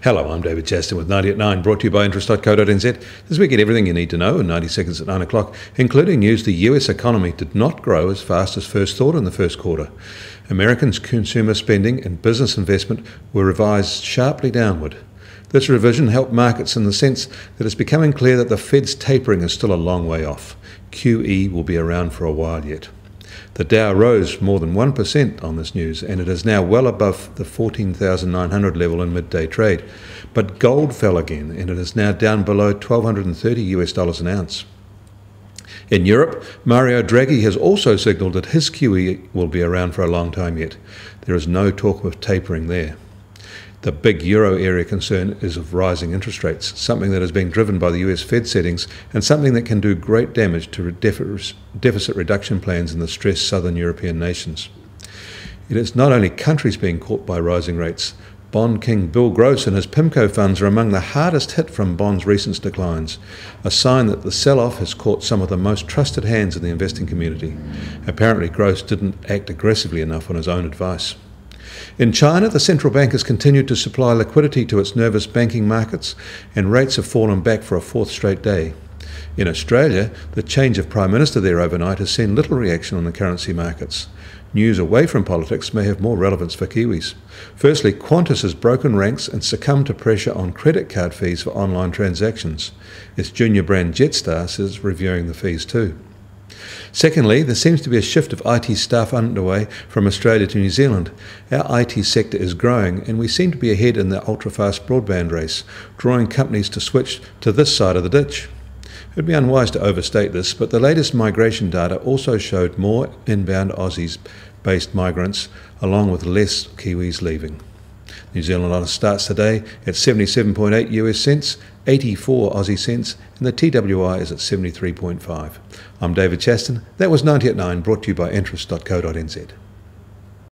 Hello, I'm David Chaston with 90 at 9, brought to you by interest.co.nz. This week, get everything you need to know in 90 seconds at 9 o'clock, including news the US economy did not grow as fast as first thought in the first quarter. Americans' consumer spending and business investment were revised sharply downward. This revision helped markets in the sense that it's becoming clear that the Fed's tapering is still a long way off. QE will be around for a while yet. The Dow rose more than 1% on this news, and it is now well above the 14,900 level in midday trade. But gold fell again, and it is now down below $1,230 an ounce. In Europe, Mario Draghi has also signalled that his QE will be around for a long time yet. There is no talk of tapering there. The big euro area concern is of rising interest rates, something that is being driven by the US Fed settings and something that can do great damage to deficit reduction plans in the stressed southern European nations. It is not only countries being caught by rising rates. Bond king Bill Gross and his PIMCO funds are among the hardest hit from bonds' recent declines, a sign that the sell-off has caught some of the most trusted hands in the investing community. Apparently, Gross didn't act aggressively enough on his own advice. In China, the central bank has continued to supply liquidity to its nervous banking markets, and rates have fallen back for a fourth straight day. In Australia, the change of Prime Minister there overnight has seen little reaction on the currency markets. News away from politics may have more relevance for Kiwis. Firstly, Qantas has broken ranks and succumbed to pressure on credit card fees for online transactions. Its junior brand Jetstar is reviewing the fees too. Secondly, there seems to be a shift of IT staff underway from Australia to New Zealand. Our IT sector is growing, and we seem to be ahead in the ultra-fast broadband race, drawing companies to switch to this side of the ditch. It would be unwise to overstate this, but the latest migration data also showed more inbound Aussies-based migrants, along with less Kiwis leaving. New Zealand dollar starts today at 77.8 US cents, 84 Aussie cents, and the TWI is at 73.5. I'm David Chaston. That was 90 at 9, brought to you by interest.co.nz.